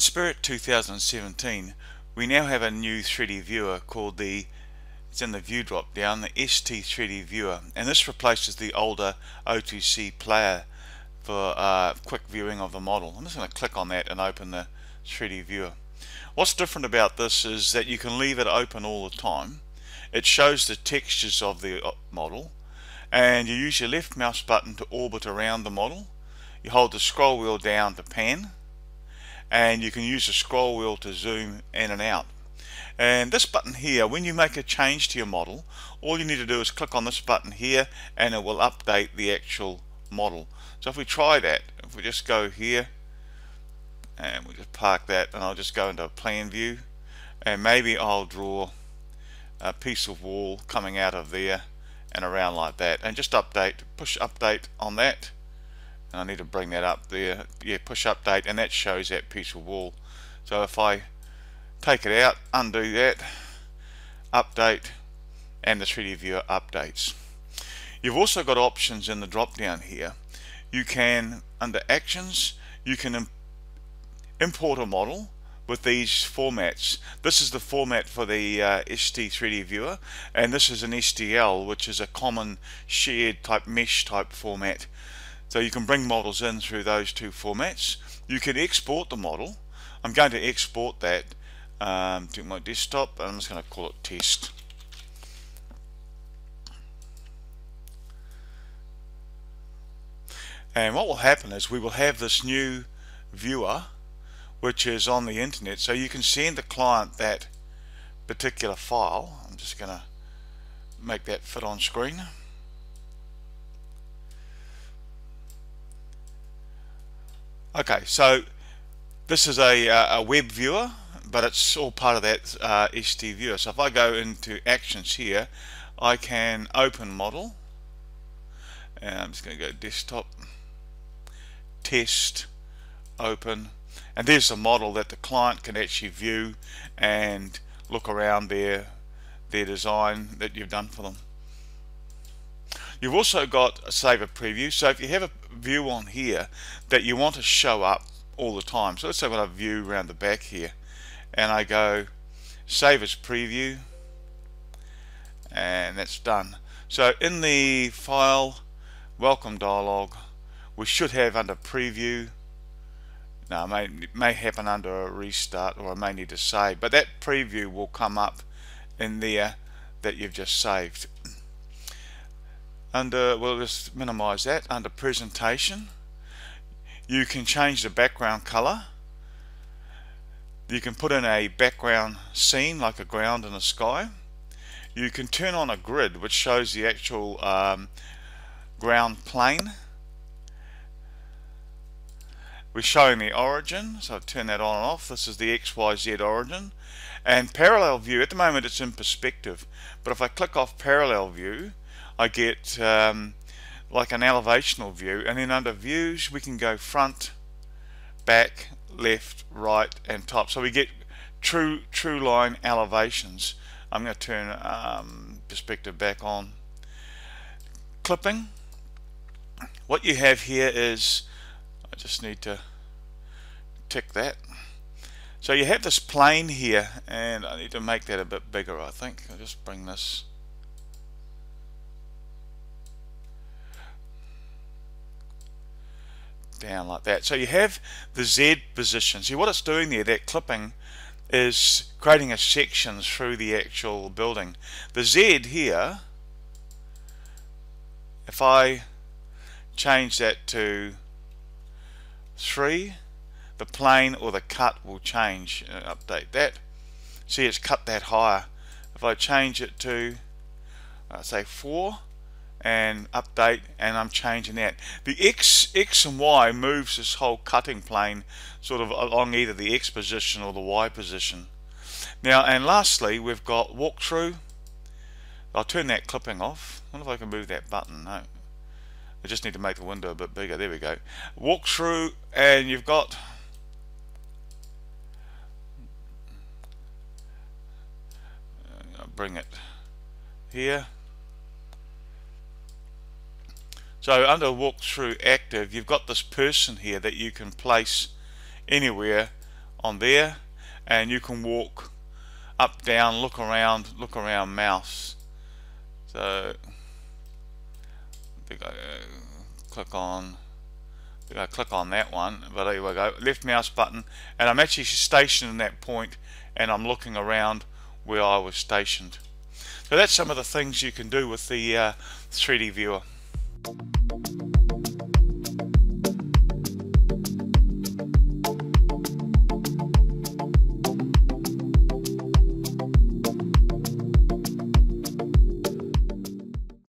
In SPIRIT 2017 we now have a new 3D viewer called the, it's in the view drop down, the ST3D viewer, and this replaces the older OTC player for quick viewing of the model. I'm just going to click on that and open the 3D viewer. What's different about this is that you can leave it open all the time. It shows the textures of the model, and you use your left mouse button to orbit around the model. You hold the scroll wheel down to pan, and you can use the scroll wheel to zoom in and out. And this button here, when you make a change to your model, all you need to do is click on this button here and it will update the actual model. So if we try that, if we just go here and we just park that, and I'll just go into a plan view, and maybe I'll draw a piece of wall coming out of there and around like that, and just update, push update on that, and I need to bring that up there. Yeah, push update, and that shows that piece of wall. So if I take it out, undo that, update, and the 3D viewer updates. You've also got options in the drop down here. You can, under actions, you can import a model with these formats. This is the format for the ST3D viewer, and this is an STL, which is a common shared type mesh type format. So you can bring models in through those two formats. You can export the model. I'm going to export that to my desktop, and I'm just going to call it test. And what will happen is we will have this new viewer which is on the internet, so you can send the client that particular file. I'm just going to make that fit on screen. Okay, so this is a web viewer, but it's all part of that ST viewer. So if I go into actions here, I can open model, and I'm just going to go desktop, test, open, and there's a model that the client can actually view and look around their design that you've done for them. You've also got a save a preview, so if you have a view on here that you want to show up all the time, so let's say I've got a view around the back here, and I go save as preview, and that's done. So in the file welcome dialog, we should have under preview, now it may happen under a restart, or I may need to save, but that preview will come up in there that you've just saved. Under, we'll just minimize that, under presentation you can change the background color. You can put in a background scene like a ground and a sky. You can turn on a grid which shows the actual ground plane. We're showing the origin, so I'll turn that on and off. This is the XYZ origin. And parallel view, at the moment it's in perspective, but if I click off parallel view I get like an elevational view, and then under views we can go front, back, left, right, and top, so we get true line elevations. I'm going to turn perspective back on. Clipping, what you have here is, I just need to tick that, so you have this plane here, and I need to make that a bit bigger. I think I'll just bring this, down like that. So you have the Z position. See what it's doing there, that clipping is creating a section through the actual building. The Z here, if I change that to 3, the plane or the cut will change. Update that. See, it's cut that higher. If I change it to say 4 and update, and I'm changing that. The X and Y moves this whole cutting plane sort of along either the X position or the Y position. Now, and lastly we've got walkthrough. I'll turn that clipping off. I wonder if I can move that button. No, I just need to make the window a bit bigger. There we go. Walkthrough, and you've got I'll bring it here. So under walkthrough active, you've got this person here that you can place anywhere on there, and you can walk up, down, look around mouse. So I think I click on, that one, but there we go, left mouse button, and I'm actually stationed in that point, and I'm looking around where I was stationed. So that's some of the things you can do with the 3D viewer.